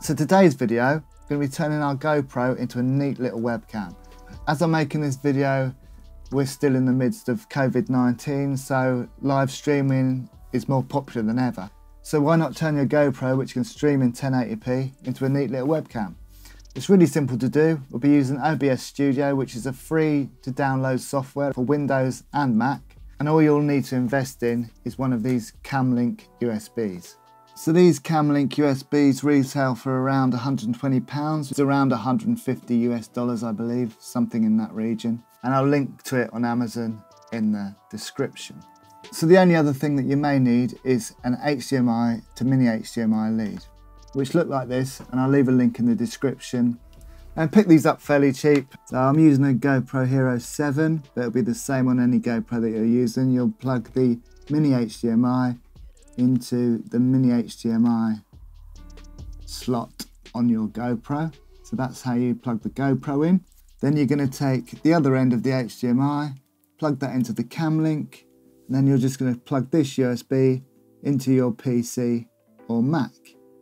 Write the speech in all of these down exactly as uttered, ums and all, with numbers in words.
So today's video, we're going to be turning our GoPro into a neat little webcam. As I'm making this video, we're still in the midst of COVID nineteen, so live streaming is more popular than ever. So why not turn your GoPro, which can stream in ten eighty p, into a neat little webcam? It's really simple to do. We'll be using O B S Studio, which is a free to download software for Windows and Mac. And all you'll need to invest in is one of these CamLink U S Bs. So these CamLink U S Bs retail for around one hundred and twenty pounds. It's around one hundred and fifty US dollars, I believe, something in that region. And I'll link to it on Amazon in the description. So the only other thing that you may need is an H D M I to Mini H D M I lead, which look like this, and I'll leave a link in the description. And pick these up fairly cheap. So I'm using a GoPro Hero seven, but it'll be the same on any GoPro that you're using. You'll plug the Mini H D M I into the Mini H D M I slot on your GoPro. So that's how you plug the GoPro in. Then you're going to take the other end of the H D M I, plug that into the CamLink, and then you're just going to plug this U S B into your P C or Mac.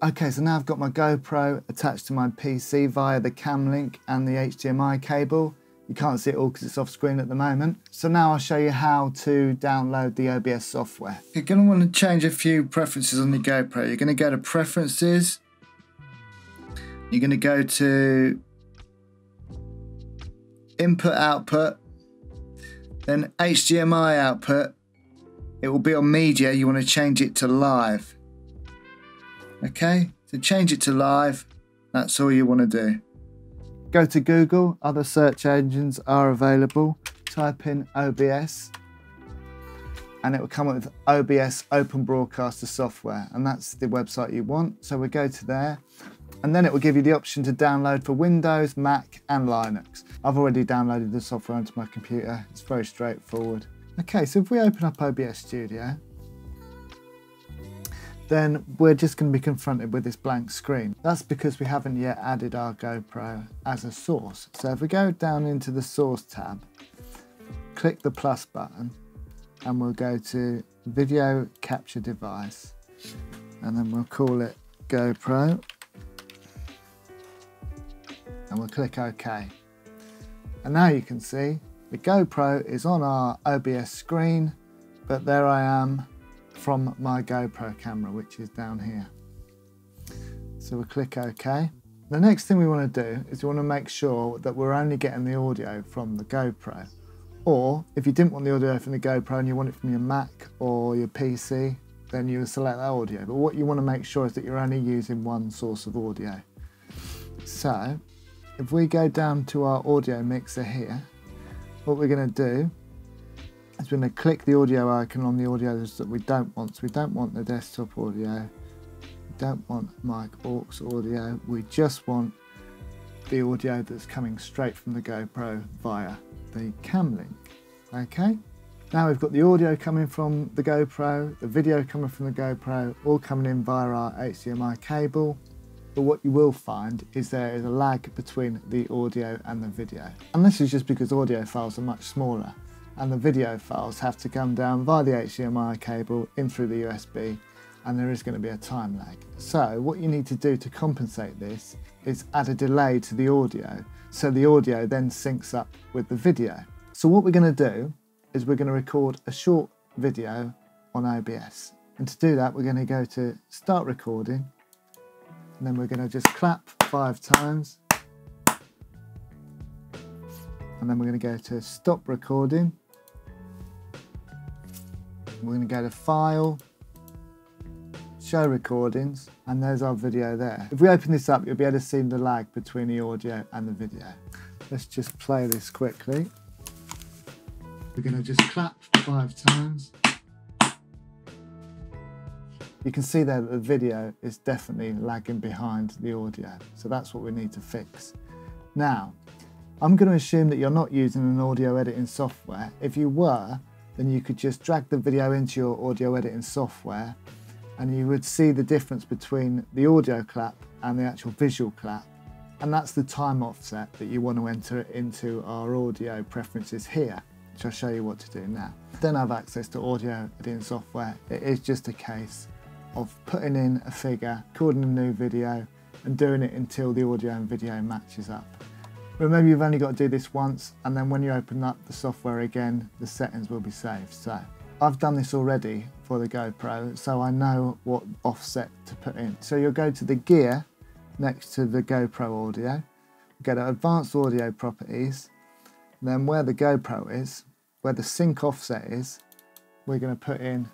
Okay, so now I've got my GoPro attached to my P C via the CamLink and the H D M I cable. You can't see it all because it's off screen at the moment. So now I'll show you how to download the O B S software. You're going to want to change a few preferences on your GoPro. You're going to go to Preferences. You're going to go to Input Output, then H D M I Output. It will be on Media. You want to change it to Live. Okay, so change it to Live. That's all you want to do. Go to Google, other search engines are available. Type in O B S and it will come up with O B S Open Broadcaster Software, and that's the website you want. So we go to there and then it will give you the option to download for Windows, Mac and Linux. I've already downloaded the software onto my computer. It's very straightforward. Okay, so if we open up O B S Studio, then we're just going to be confronted with this blank screen. That's because we haven't yet added our GoPro as a source. So if we go down into the source tab, click the plus button, and we'll go to video capture device, and then we'll call it GoPro, and we'll click OK. And now you can see the GoPro is on our O B S screen, but there I am from my GoPro camera, which is down here. So we'll click OK. The next thing we want to do is we want to make sure that we're only getting the audio from the GoPro. Or if you didn't want the audio from the GoPro and you want it from your Mac or your P C, then you would select that audio. But what you want to make sure is that you're only using one source of audio. So if we go down to our audio mixer here, what we're going to do is we're going to click the audio icon on the audio that we don't want. So we don't want the desktop audio, we don't want mic aux audio, we just want the audio that's coming straight from the GoPro via the CamLink. Okay, now we've got the audio coming from the GoPro, the video coming from the GoPro, all coming in via our H D M I cable. But what you will find is there is a lag between the audio and the video. And this is just because audio files are much smaller, and the video files have to come down via the H D M I cable in through the U S B, and there is going to be a time lag. So what you need to do to compensate this is add a delay to the audio, so the audio then syncs up with the video. So what we're going to do is we're going to record a short video on O B S, and to do that we're going to go to Start Recording, and then we're going to just clap five times, and then we're going to go to Stop Recording. We're going to go to File, Show Recordings, and there's our video there. If we open this up, you'll be able to see the lag between the audio and the video. Let's just play this quickly. We're going to just clap five times. You can see there that the video is definitely lagging behind the audio, so that's what we need to fix. Now, I'm going to assume that you're not using an audio editing software. If you were, then you could just drag the video into your audio editing software and you would see the difference between the audio clap and the actual visual clap. And that's the time offset that you want to enter into our audio preferences here, which I'll show you what to do now. I don't have access to audio editing software. It is just a case of putting in a figure, recording a new video and doing it until the audio and video matches up. Remember, you've only got to do this once, and then when you open up the software again, the settings will be saved. So I've done this already for the GoPro, so I know what offset to put in. So you'll go to the gear next to the GoPro audio, go to advanced audio properties, then where the GoPro is, where the sync offset is, we're going to put in,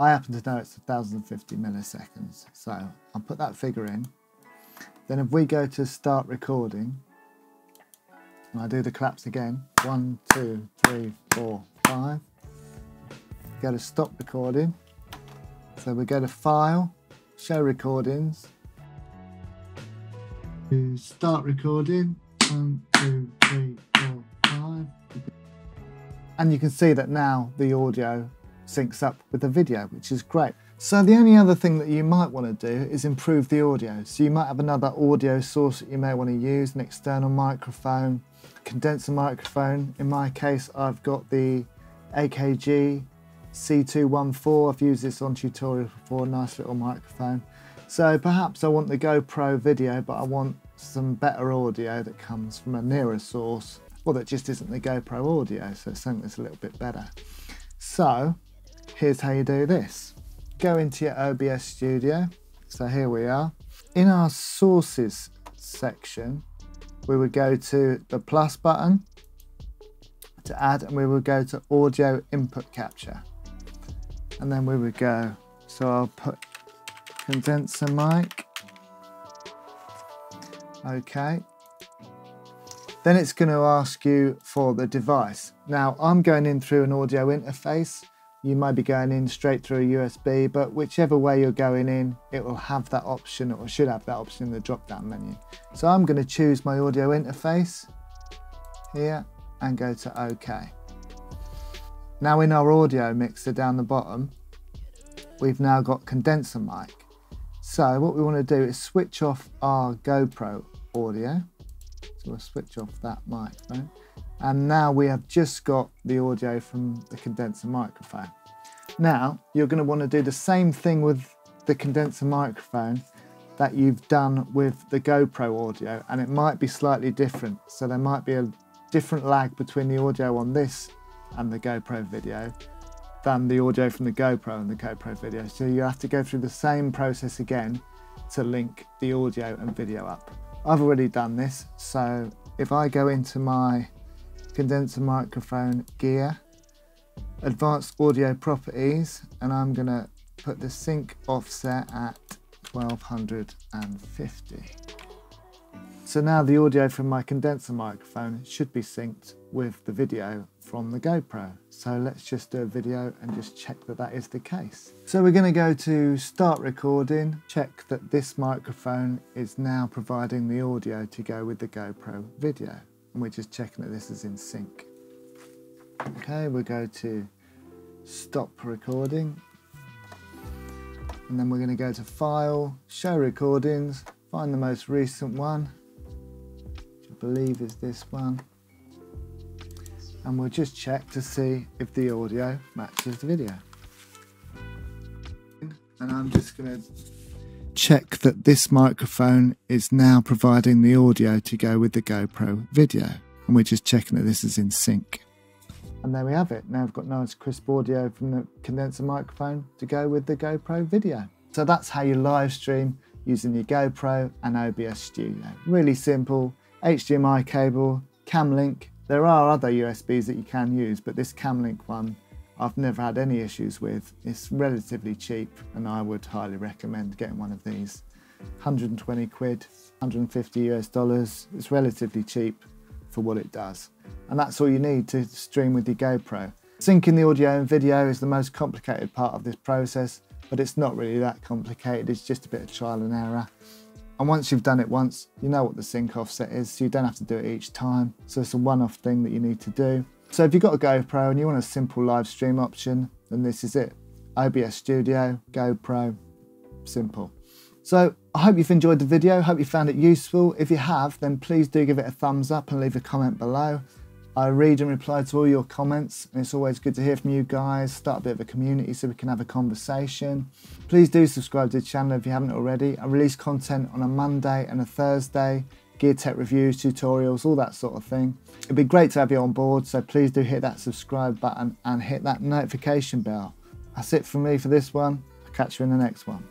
I happen to know it's one thousand fifty milliseconds, so I'll put that figure in. Then if we go to start recording, and I do the claps again, one, two, three, four, five. Go to stop recording. So we go to file, show recordings. To start recording, one, two, three, four, five. And you can see that now the audio syncs up with the video, which is great. So the only other thing that you might want to do is improve the audio. So you might have another audio source that you may want to use, an external microphone, condenser microphone. In my case, I've got the A K G C two one four. I've used this on tutorials before, nice little microphone. So perhaps I want the GoPro video, but I want some better audio that comes from a nearer source, or that just isn't the GoPro audio, so it's something that's a little bit better. So here's how you do this. Go into your O B S Studio. So here we are. In our sources section, we would go to the plus button to add, and we would go to audio input capture. And then we would go, so I'll put condenser mic. Okay. Then it's going to ask you for the device. Now I'm going in through an audio interface. You might be going in straight through a U S B, but whichever way you're going in, it will have that option, or should have that option in the drop-down menu. So I'm going to choose my audio interface here and go to OK. Now in our audio mixer down the bottom, we've now got condenser mic. So what we want to do is switch off our GoPro audio. So we'll switch off that microphone. And now we have just got the audio from the condenser microphone. Now you're going to want to do the same thing with the condenser microphone that you've done with the GoPro audio, and it might be slightly different. So there might be a different lag between the audio on this and the GoPro video than the audio from the GoPro and the GoPro video. So you have to go through the same process again to link the audio and video up. I've already done this, so if I go into my condenser microphone gear, advanced audio properties, and I'm going to put the sync offset at twelve fifty. So now the audio from my condenser microphone should be synced with the video from the GoPro. So let's just do a video and just check that that is the case. So we're going to go to start recording, check that this microphone is now providing the audio to go with the GoPro video. And we're just checking that this is in sync. Okay, we'll go to stop recording, and then we're going to go to file, show recordings, find the most recent one, which I believe is this one, and we'll just check to see if the audio matches the video. And I'm just going to check that this microphone is now providing the audio to go with the GoPro video, and we're just checking that this is in sync. And there we have it. Now I've got nice crisp audio from the condenser microphone to go with the GoPro video. So that's how you live stream using your GoPro and O B S Studio. Really simple. H D M I cable, CamLink. There are other U S Bs that you can use, but this CamLink one I've never had any issues with. It's relatively cheap, and I would highly recommend getting one of these. one hundred and twenty quid, one hundred and fifty US dollars. It's relatively cheap for what it does. And that's all you need to stream with your GoPro. Syncing the audio and video is the most complicated part of this process, but it's not really that complicated. It's just a bit of trial and error. And once you've done it once, you know what the sync offset is, so you don't have to do it each time. So it's a one-off thing that you need to do. So if you've got a GoPro and you want a simple live stream option, then this is it. O B S Studio, GoPro, simple. So I hope you've enjoyed the video. Hope you found it useful. If you have, then please do give it a thumbs up and leave a comment below. I read and reply to all your comments, and it's always good to hear from you guys. Start a bit of a community so we can have a conversation. Please do subscribe to the channel if you haven't already. I release content on a Monday and a Thursday, gear tech reviews, tutorials, all that sort of thing. It'd be great to have you on board, so please do hit that subscribe button and hit that notification bell. That's it from me for this one. I'll catch you in the next one.